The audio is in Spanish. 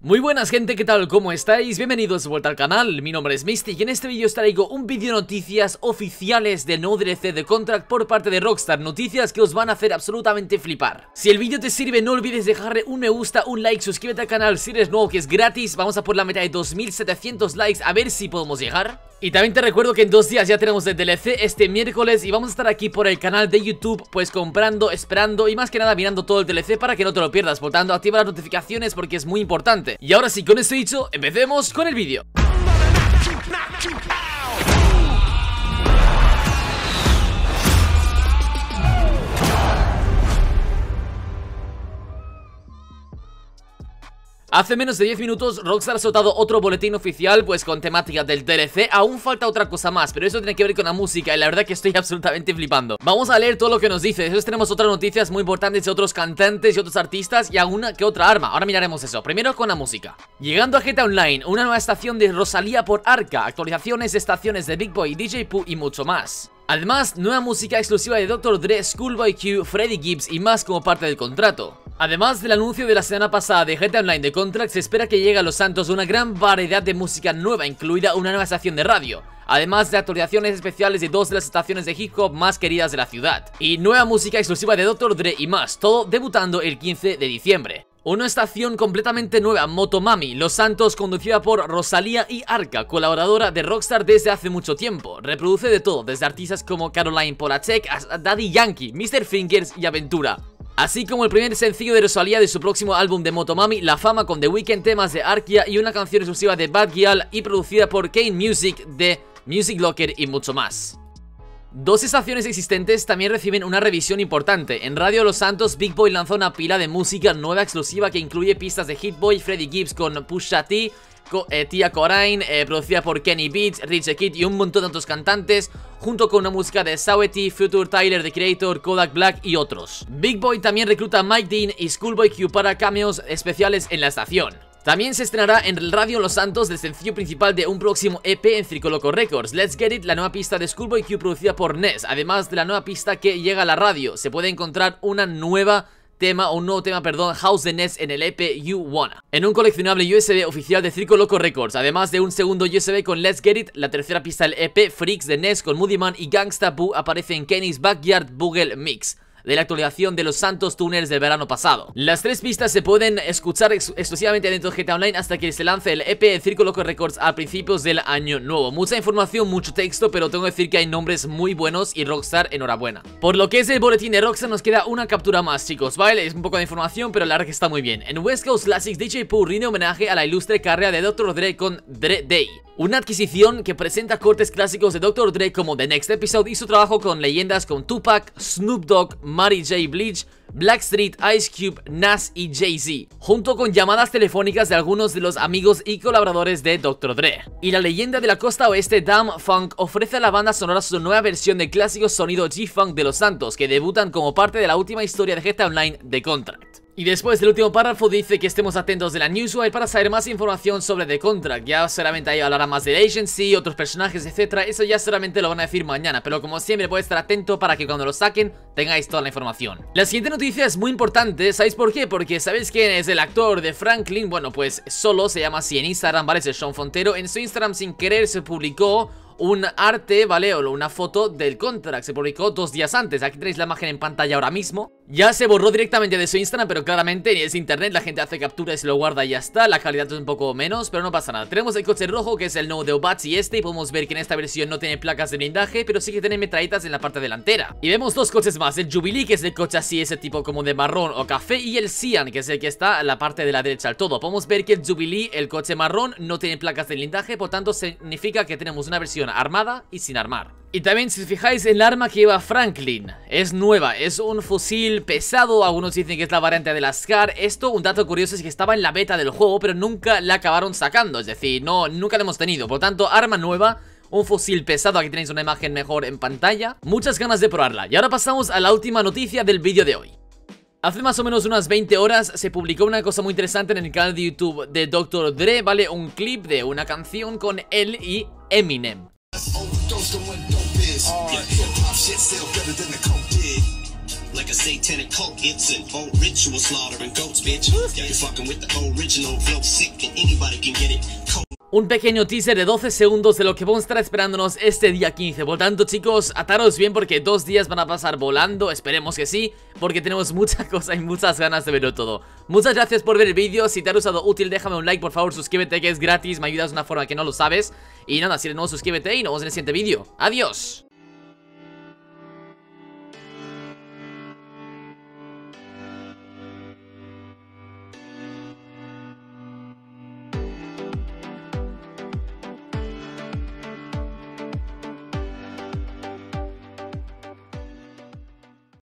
Muy buenas gente, ¿qué tal? ¿Cómo estáis? Bienvenidos de vuelta al canal, mi nombre es Mystic y en este vídeo os traigo un vídeo noticias oficiales del nuevo DLC de Contract por parte de Rockstar, noticias que os van a hacer absolutamente flipar. Si el vídeo te sirve no olvides dejarle un me gusta, un like, suscríbete al canal si eres nuevo que es gratis, vamos a por la meta de 2700 likes a ver si podemos llegar. Y también te recuerdo que en 2 días ya tenemos el DLC este miércoles y vamos a estar aquí por el canal de YouTube pues comprando, esperando y más que nada mirando todo el DLC para que no te lo pierdas, por tanto activa las notificaciones porque es muy importante. Y ahora sí, con esto dicho, empecemos con el vídeo. Hace menos de 10 minutos Rockstar ha soltado otro boletín oficial pues con temática del DLC. Aún falta otra cosa más, pero eso tiene que ver con la música y la verdad que estoy absolutamente flipando. Vamos a leer todo lo que nos dice. Después tenemos otras noticias muy importantes de otros cantantes y otros artistas y alguna que otra arma. Ahora miraremos eso, primero con la música. Llegando a GTA Online, una nueva estación de Rosalía por Arca, actualizaciones de estaciones de Big Boy, DJ Pooh y mucho más. Además, nueva música exclusiva de Dr. Dre, Schoolboy Q, Freddie Gibbs y más como parte del contrato. Además del anuncio de la semana pasada de GTA Online The Contract, se espera que llegue a Los Santos una gran variedad de música nueva, incluida una nueva estación de radio. Además de actualizaciones especiales de 2 de las estaciones de hip hop más queridas de la ciudad. Y nueva música exclusiva de Dr. Dre y más, todo debutando el 15 de diciembre. Una estación completamente nueva, Motomami, Los Santos, conducida por Rosalía y Arca, colaboradora de Rockstar desde hace mucho tiempo. Reproduce de todo, desde artistas como Caroline Polachek hasta Daddy Yankee, Mr. Fingers y Aventura. Así como el primer sencillo de Rosalía de su próximo álbum de Motomami, La Fama, con The Weeknd, temas de Arca y una canción exclusiva de Bad Gyal y producida por Kane Music de Music Locker y mucho más. 2 estaciones existentes también reciben una revisión importante. En Radio Los Santos, Big Boy lanzó una pila de música nueva exclusiva que incluye pistas de Hit Boy, Freddie Gibbs con Pusha T, Tia Corain, producida por Kenny Beats, Rich the Kid y un montón de otros cantantes, junto con una música de Saweetie, Future, Tyler, The Creator, Kodak Black y otros. Big Boy también recluta a Mike Dean y Schoolboy Q para cameos especiales en la estación. También se estrenará en el Radio Los Santos el sencillo principal de un próximo EP en Circo Loco Records, Let's Get It, la nueva pista de Schoolboy Q producida por NES, además de la nueva pista que llega a la radio. Se puede encontrar un nuevo tema, House de NES en el EP You Wanna, en un coleccionable USB oficial de Circo Loco Records, además de un segundo USB con Let's Get It. La tercera pista del EP, Freaks de NES con Moody Man y Gangsta Boo, aparece en Kenny's Backyard Bugle Mix, de la actualización de Los Santos Tunnels del verano pasado. Las 3 pistas se pueden escuchar exclusivamente dentro de GTA Online hasta que se lance el EP de Circo Loco Records a principios del año nuevo. Mucha información, mucho texto, pero tengo que decir que hay nombres muy buenos y Rockstar, enhorabuena. Por lo que es el boletín de Rockstar, nos queda una captura más, chicos, ¿vale? Es un poco de información, pero la verdad que está muy bien. En West Coast Classics, DJ Pooh rinde homenaje a la ilustre carrera de Dr. Dre con Dre Day, una adquisición que presenta cortes clásicos de Dr. Dre como The Next Episode y su trabajo con leyendas con Tupac, Snoop Dogg, Mary J. Blige, Blackstreet, Ice Cube, Nas y Jay-Z, junto con llamadas telefónicas de algunos de los amigos y colaboradores de Dr. Dre. Y la leyenda de la costa oeste, Damn Funk, ofrece a la banda sonora su nueva versión del clásico sonido G-Funk de Los Santos, que debutan como parte de la última historia de GTA Online The Contract. Y después del último párrafo dice que estemos atentos de la newswire para saber más información sobre The Contract. Ya solamente ahí hablará más de la agency, otros personajes, etc. Eso ya solamente lo van a decir mañana, pero como siempre puedes estar atento para que cuando lo saquen tengáis toda la información. La siguiente noticia es muy importante, ¿sabéis por qué? Porque ¿sabéis quién es el actor de Franklin? Bueno, pues solo se llama así en Instagram, ¿vale? Es Sean Fontero. En su Instagram sin querer se publicó un arte, ¿vale? O una foto del Contract. Se publicó 2 días antes. Aquí tenéis la imagen en pantalla ahora mismo. Ya se borró directamente de su Instagram, pero claramente en ese internet la gente hace captura y se lo guarda y ya está. La calidad es un poco menos, pero no pasa nada. Tenemos el coche rojo, que es el nuevo de Obachi y podemos ver que en esta versión no tiene placas de blindaje, pero sí que tiene metralletas en la parte delantera. Y vemos 2 coches más, el Jubilee, que es el coche así, ese tipo como de marrón o café, y el Cian, que es el que está en la parte de la derecha al todo. Podemos ver que el Jubilee, el coche marrón, no tiene placas de blindaje, por tanto significa que tenemos una versión armada y sin armar. Y también si os fijáis el arma que lleva Franklin, es nueva, es un fusil pesado, algunos dicen que es la variante de la SCAR. Esto, un dato curioso es que estaba en la beta del juego, pero nunca la acabaron sacando, es decir, nunca la hemos tenido, por tanto arma nueva, un fusil pesado, aquí tenéis una imagen mejor en pantalla, muchas ganas de probarla. Y ahora pasamos a la última noticia del vídeo de hoy. Hace más o menos unas 20 horas se publicó una cosa muy interesante en el canal de YouTube de Dr. Dre, vale, un clip de una canción con él y Eminem. like a satanic cult. It's an old ritual slaughtering goats, bitch. Yeah, you're fucking with the original flow, sick, and anybody can get it. Un pequeño teaser de 12 segundos de lo que vamos a estar esperándonos este día 15. Por tanto, chicos, ataros bien porque 2 días van a pasar volando. Esperemos que sí, porque tenemos muchas cosas y muchas ganas de verlo todo. Muchas gracias por ver el vídeo. Si te ha resultado útil, déjame un like, por favor. Suscríbete, que es gratis. Me ayudas de una forma que no lo sabes. Y nada, si eres nuevo, suscríbete y nos vemos en el siguiente vídeo. Adiós.